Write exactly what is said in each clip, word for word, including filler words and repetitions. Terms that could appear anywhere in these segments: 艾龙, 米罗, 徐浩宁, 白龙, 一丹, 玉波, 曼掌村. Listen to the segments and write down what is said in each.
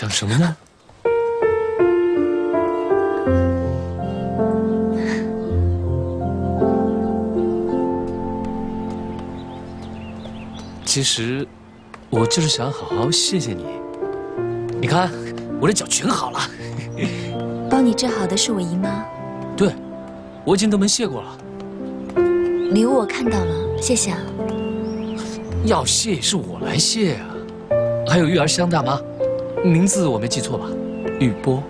想什么呢？其实，我就是想好好谢谢你。你看，我的脚全好了。帮你治好的是我姨妈。对，我已经登门谢过了。礼物我看到了，谢谢啊。要谢也是我来谢啊。还有育儿香大妈，名字我没记错吧？玉波。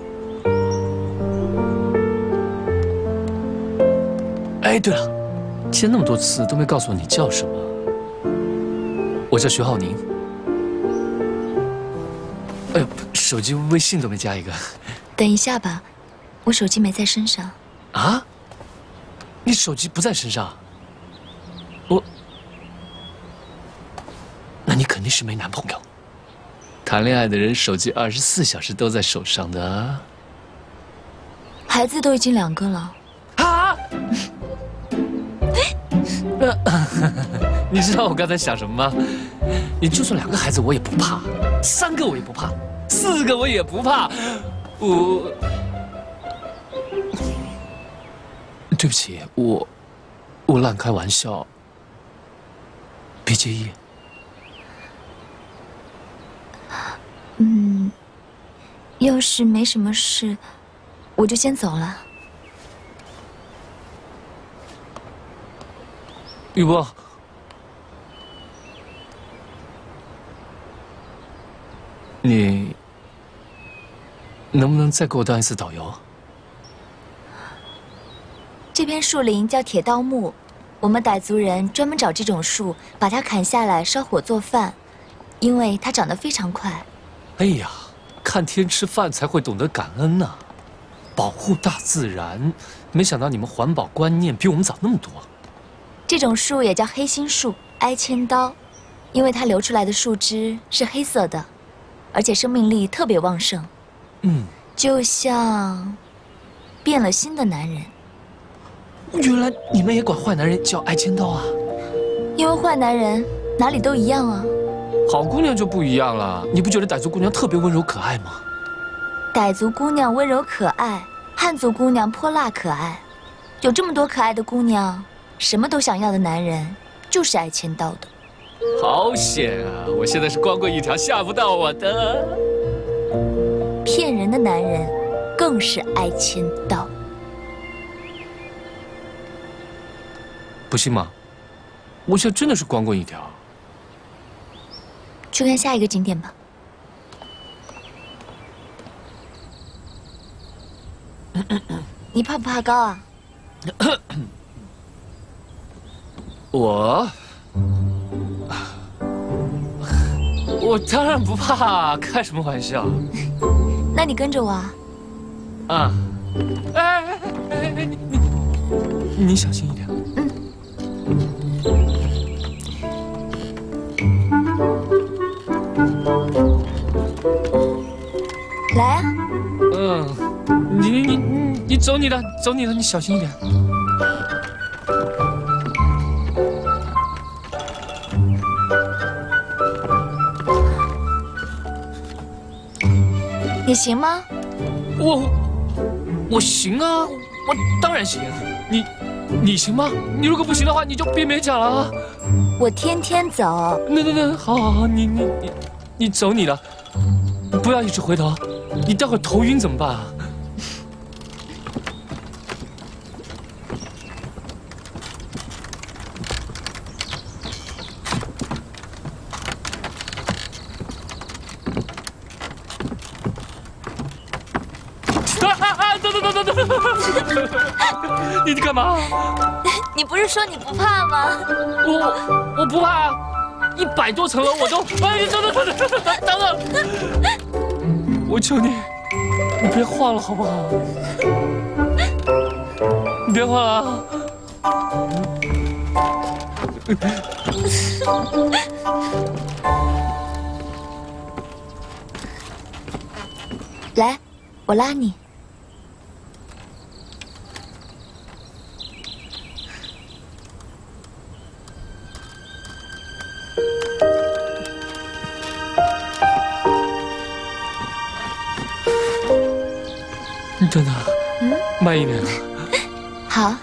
哎，对了，见那么多次都没告诉我你叫什么。我叫徐浩宁。哎呦，手机微信都没加一个。等一下吧，我手机没在身上。啊？你手机不在身上？我？那你肯定是没男朋友。 谈恋爱的人手机二十四小时都在手上的、啊，孩子都已经两个了。啊！你知道我刚才想什么吗？你就算两个孩子我也不怕，三个我也不怕，四个我也不怕。我，对不起，我我乱开玩笑，别介意。 嗯，要是没什么事，我就先走了。玉波，你能不能再给我当一次导游？这片树林叫铁道木，我们傣族人专门找这种树，把它砍下来烧火做饭，因为它长得非常快。 哎呀，看天吃饭才会懂得感恩呐，保护大自然。没想到你们环保观念比我们早那么多。这种树也叫黑心树、哀千刀，因为它流出来的树枝是黑色的，而且生命力特别旺盛。嗯，就像变了心的男人。原来你们也管坏男人叫哀千刀啊？因为坏男人哪里都一样啊。 好姑娘就不一样了，你不觉得傣族姑娘特别温柔可爱吗？傣族姑娘温柔可爱，汉族姑娘泼辣可爱，有这么多可爱的姑娘，什么都想要的男人就是爱千刀的。好险啊！我现在是光棍一条，吓不到我的。骗人的男人更是爱千刀，不信吗？我现在真的是光棍一条。 去看下一个景点吧。你怕不怕高啊？我，我当然不怕，开什么玩笑？那你跟着我啊。啊！哎哎哎哎，你你你小心一点。嗯。 来啊！嗯，你你你你走你的，走你的，你小心一点。你行吗？我我行啊，我当然行。你你行吗？你如果不行的话，你就别勉强了啊。我天天走。那那那，好好好，你你你你走你的。 不要一直回头，你待会儿头晕怎么办啊？走走走走走！你干嘛？你不是说你不怕吗？我我不怕啊。 一百多层楼我都，哎，等等等等等等，我求你，你别晃了好不好？你别晃了啊！来，我拉你。真的，嗯，慢一点。好。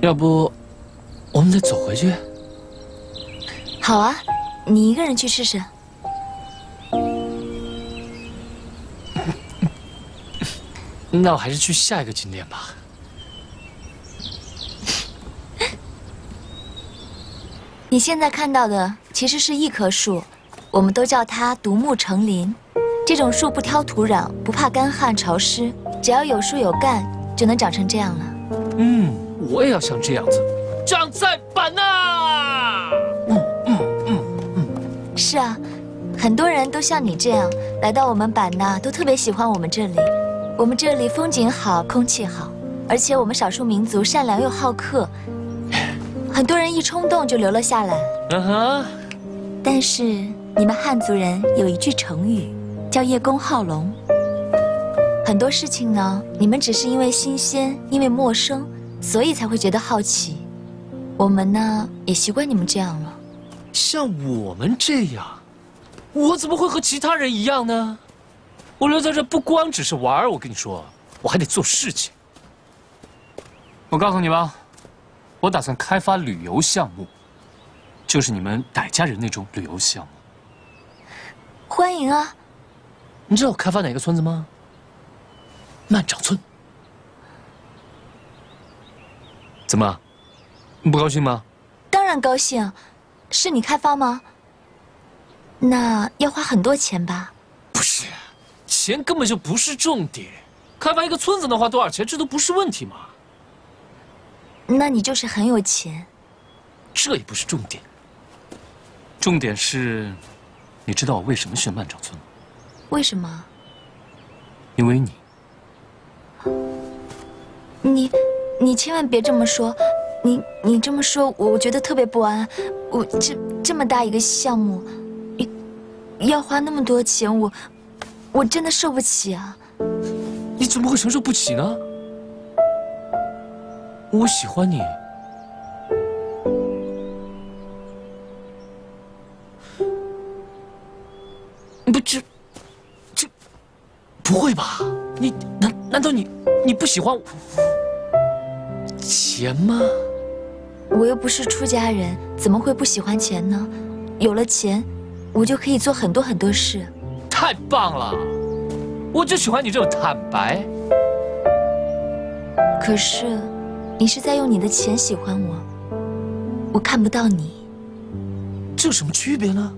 要不，我们再走回去？好啊，你一个人去试试。那我还是去下一个景点吧。你现在看到的其实是一棵树，我们都叫它独木成林。这种树不挑土壤，不怕干旱潮湿，只要有树有干，就能长成这样了。嗯。 我也要像这样子，长在版纳。嗯嗯嗯嗯，是啊，很多人都像你这样来到我们版纳，都特别喜欢我们这里。我们这里风景好，空气好，而且我们少数民族善良又好客，很多人一冲动就留了下来。嗯哼。但是你们汉族人有一句成语，叫叶公好龙。很多事情呢，你们只是因为新鲜，因为陌生。 所以才会觉得好奇，我们呢也习惯你们这样了。像我们这样，我怎么会和其他人一样呢？我留在这不光只是玩，我跟你说，我还得做事情。我告诉你吧，我打算开发旅游项目，就是你们傣家人那种旅游项目。欢迎啊！你知道我开发哪个村子吗？曼掌村。 怎么，你不高兴吗？当然高兴，是你开发吗？那要花很多钱吧？不是，钱根本就不是重点。开发一个村子能花多少钱，这都不是问题嘛。那你就是很有钱。这也不是重点。重点是，你知道我为什么选曼掌村吗？为什么？因为你。你。 你千万别这么说，你你这么说，我觉得特别不安。我这这么大一个项目，你要花那么多钱，我我真的受不起啊！你怎么会承受不起呢？我喜欢你，不这这不会吧？你难难道你你不喜欢我？ 钱吗？我又不是出家人，怎么会不喜欢钱呢？有了钱，我就可以做很多很多事。太棒了，我就喜欢你这种坦白。可是，你是在用你的钱喜欢我，我看不到你。这有什么区别呢？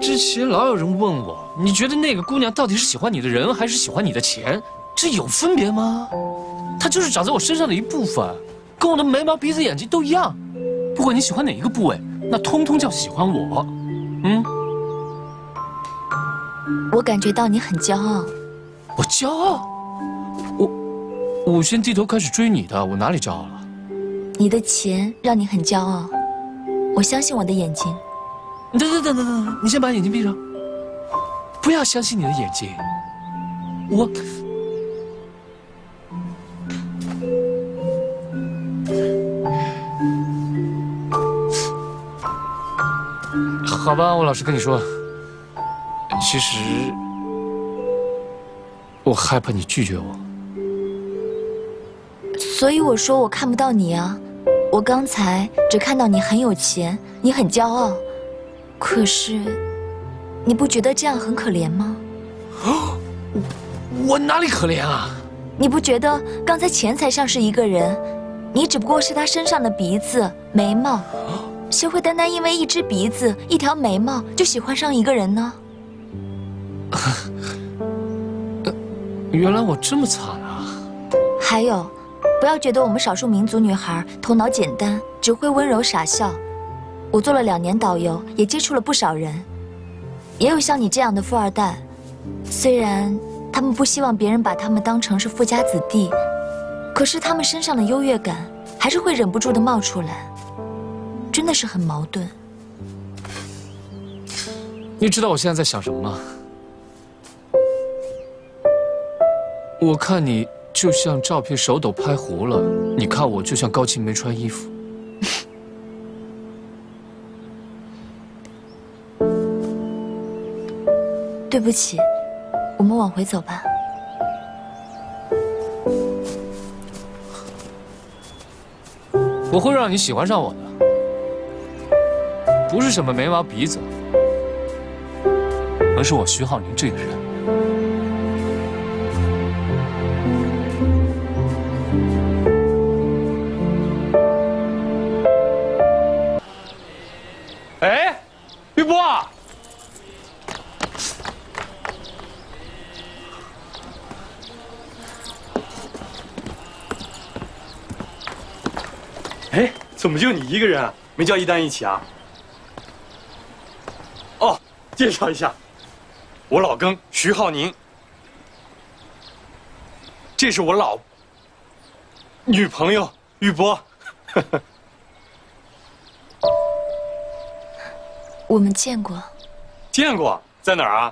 之前老有人问我，你觉得那个姑娘到底是喜欢你的人，还是喜欢你的钱？这有分别吗？ 它就是长在我身上的一部分，跟我的眉毛、鼻子、眼睛都一样。不管你喜欢哪一个部位，那通通叫喜欢我。嗯，我感觉到你很骄傲。我骄傲？我我先低头开始追你的，我哪里骄傲了？你的钱让你很骄傲，我相信我的眼睛。等等等等等，你先把眼睛闭上，不要相信你的眼睛。我。 好吧，我老实跟你说，其实我害怕你拒绝我，所以我说我看不到你啊。我刚才只看到你很有钱，你很骄傲，可是你不觉得这样很可怜吗？啊，我哪里可怜啊？你不觉得刚才钱才像是一个人，你只不过是他身上的鼻子、眉毛。 谁会单单因为一只鼻子、一条眉毛就喜欢上一个人呢？原来我这么惨啊！还有，不要觉得我们少数民族女孩头脑简单，只会温柔傻笑。我做了两年导游，也接触了不少人，也有像你这样的富二代。虽然他们不希望别人把他们当成是富家子弟，可是他们身上的优越感还是会忍不住的冒出来。 真的是很矛盾，你知道我现在在想什么吗？我看你就像照片手抖拍糊了，你看我就像高琴没穿衣服。对不起，我们往回走吧。 我会让你喜欢上我的，不是什么眉毛鼻子，而是我徐浩宁这个人。哎，玉波，哎，怎么就你一个人啊？没叫一丹一起啊？哦，介绍一下，我老庚徐浩宁，这是我老女朋友玉波。我们见过，见过，在哪儿啊？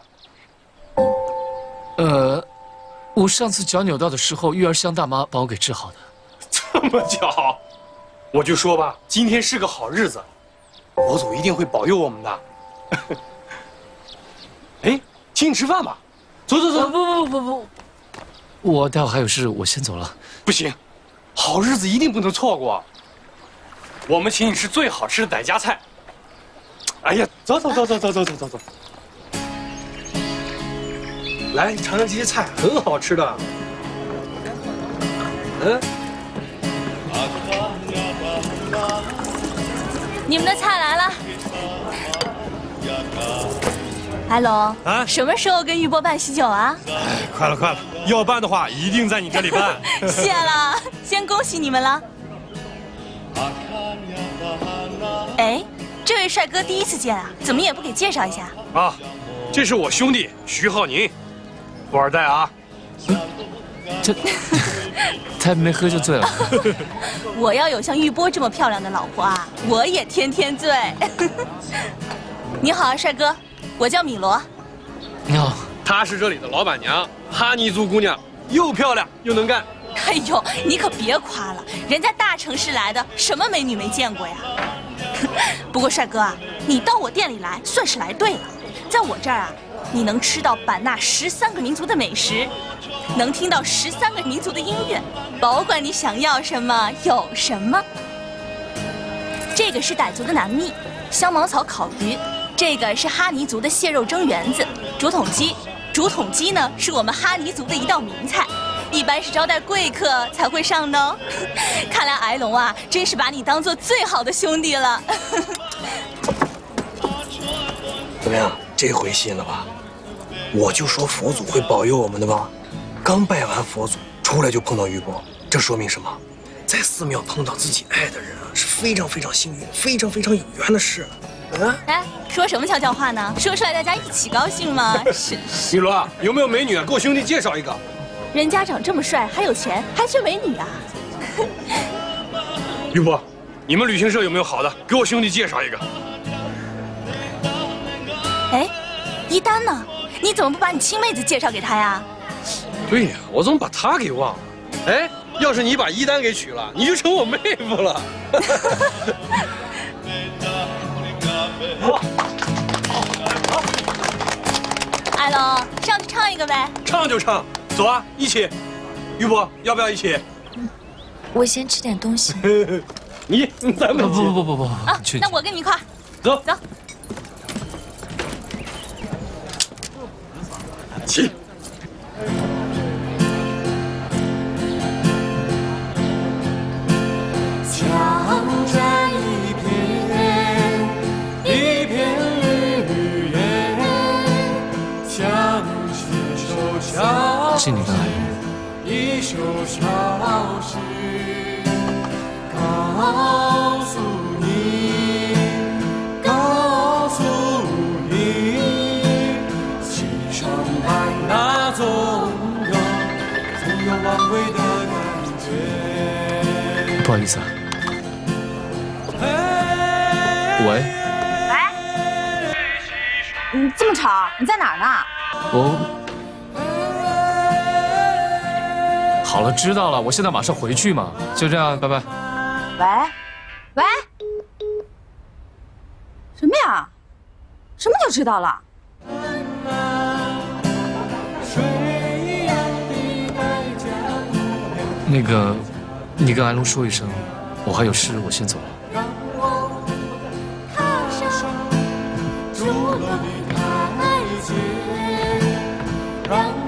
呃，我上次脚扭到的时候，育儿香大妈把我给治好的。这么巧？ 我就说吧，今天是个好日子，老祖一定会保佑我们的。哎，请你吃饭吧，走走走！不不不不不，我待会还有事，我先走了。不行，好日子一定不能错过。我们请你吃最好吃的傣家菜。哎呀，走走走走走走走走走，来尝尝这些菜，很好吃的。嗯。 你们的菜来了，白龙啊，什么时候跟玉波办喜酒啊？哎，快了快了，要办的话一定在你这里办。谢了，先恭喜你们了。哎，这位帅哥第一次见啊，怎么也不给介绍一下啊？这是我兄弟徐浩宁，富二代啊。嗯 这他没喝就醉了。我要有像玉波这么漂亮的老婆啊，我也天天醉。你好啊，帅哥，我叫米罗。你好，她是这里的老板娘，哈尼族姑娘，又漂亮又能干。哎呦，你可别夸了，人家大城市来的，什么美女没见过呀？不过帅哥啊，你到我店里来算是来对了，在我这儿啊。 你能吃到版纳十三个民族的美食，能听到十三个民族的音乐，保管你想要什么有什么。这个是傣族的南蜜，香茅草烤鱼；这个是哈尼族的蟹肉蒸圆子，竹筒鸡。竹筒鸡呢，是我们哈尼族的一道名菜，一般是招待贵客才会上的哦。看来挨龙啊，真是把你当做最好的兄弟了。怎么样？ 这回信了吧？我就说佛祖会保佑我们的吧。刚拜完佛祖，出来就碰到玉波，这说明什么？在寺庙碰到自己爱的人啊，是非常非常幸运、非常非常有缘的事。嗯，哎，说什么悄悄话呢？说出来大家一起高兴吗？是。米罗，有没有美女啊？给我兄弟介绍一个。人家长这么帅，还有钱，还缺美女啊？玉波，你们旅行社有没有好的？给我兄弟介绍一个。 哎，一丹呢？你怎么不把你亲妹子介绍给他呀？对呀，我怎么把她给忘了？哎，要是你把一丹给娶了，你就成我妹夫了。艾龙，上去唱一个呗。唱就唱，走啊，一起。玉波，要不要一起？我先吃点东西。你，咱们不不不不不啊！那我跟你一块。走走。 起，挑战一片烟，一片绿绿烟，将起手小诗，一首小诗，告诉你，告诉你。 那种的从有往味的感觉。不好意思啊。喂。喂。你这么吵，你在哪儿呢？我好了，知道了，我现在马上回去嘛，就这样，拜拜。喂，喂，什么呀？什么就知道了？ 那个，你跟安龙说一声，我还有事，我先走了。让我踏上，筑楼的台阶。